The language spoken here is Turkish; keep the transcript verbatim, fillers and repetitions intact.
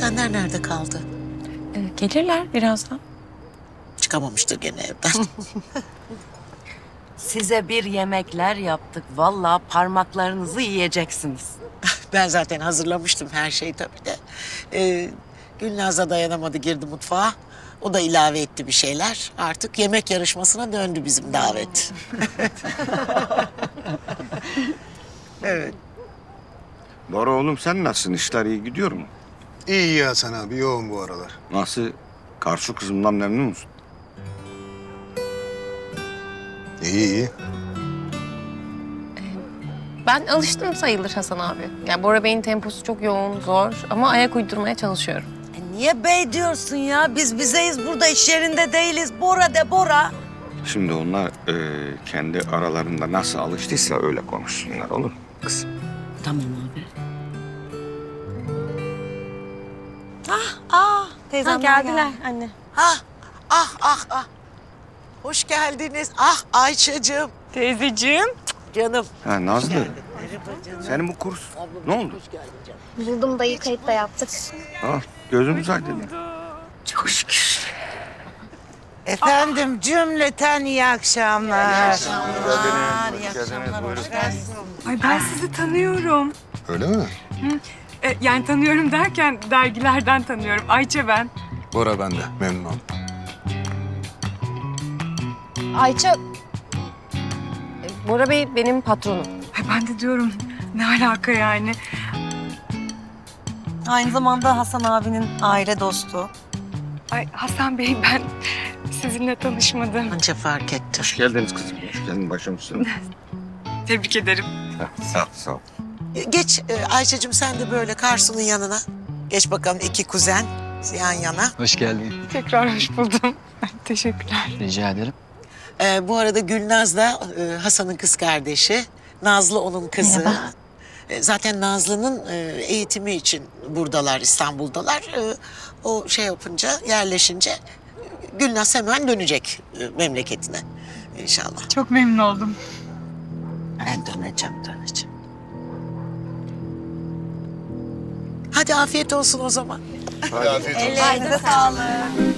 Teyzenler nerede kaldı? Ee, gelirler birazdan. Çıkamamıştır gene evden. Size bir yemekler yaptık. Vallahi parmaklarınızı yiyeceksiniz. Ben zaten hazırlamıştım her şeyi tabii de. Ee, Gülnaz da dayanamadı, girdi mutfağa. O da ilave etti bir şeyler. Artık yemek yarışmasına döndü bizim davet. Evet. Bora oğlum, sen nasılsın? İşler iyi gidiyor mu? İyi ya Hasan abi, yoğun bu aralar. Nasıl? Karşı kızımdan memnun musun? İyi iyi. Ben alıştım sayılır Hasan abi. Yani Bora Bey'in temposu çok yoğun, zor ama ayak uydurmaya çalışıyorum. E niye bey diyorsun ya? Biz bizeyiz burada, iş yerinde değiliz. Bora de Bora. Şimdi onlar e, kendi aralarında nasıl alıştıysa öyle konuşsunlar, olur mu kızım? Tamam abi. Ah ah teyzem geldiler anne. Ah ah ah ah. Hoş geldiniz. Ah Ayça'cığım. Teyzeciğim. Canım. Ha Nazlı. Canım. Senin bu kurs ablam, ne oldu? Buldum dayı, kayıt da yaptık. Ah gözümüz aydın. Çok şükür. Efendim ah. Cümleten iyi akşamlar. İyi akşamlar. İyi akşamlar. Hoş geldiniz. Ay ben sizi tanıyorum. Öyle mi? Hı. E, yani tanıyorum derken dergilerden tanıyorum. Ayça ben. Bora ben de. Memnun oldum. Ayça... Bora Bey benim patronum. Ay ben de diyorum ne alaka yani. Aynı zamanda Hasan abinin aile dostu. Ay Hasan Bey ben sizinle tanışmadım. Anca fark ettim. Hoş geldiniz kızım. Hoş geldin başım üstüne. Tebrik ederim. Sağ ol, sağ ol. Geç Ayşe'cim sen de böyle Karsu'nun yanına. Geç bakalım, iki kuzen yan yana. Hoş geldin. Tekrar hoş buldum. Teşekkürler. Rica ederim. Ee, bu arada Gülnaz da e, Hasan'ın kız kardeşi, Nazlı onun kızı. E, zaten Nazlı'nın e, eğitimi için buradalar, İstanbul'dalar. E, o şey yapınca, yerleşince Gülnaz hemen dönecek e, memleketine inşallah. Çok memnun oldum. Ben döneceğim, döneceğim. Hadi afiyet olsun o zaman. Hadi afiyet olsun. Ellerinize sağlık.